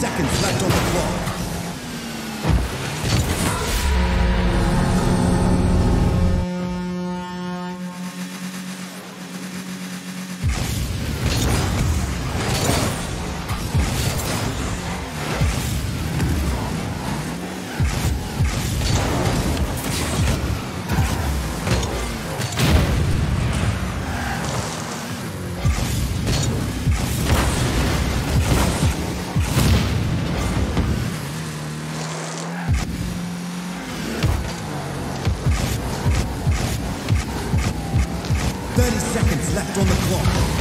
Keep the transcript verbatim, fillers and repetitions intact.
seconds left on the clock. thirty seconds left on the clock.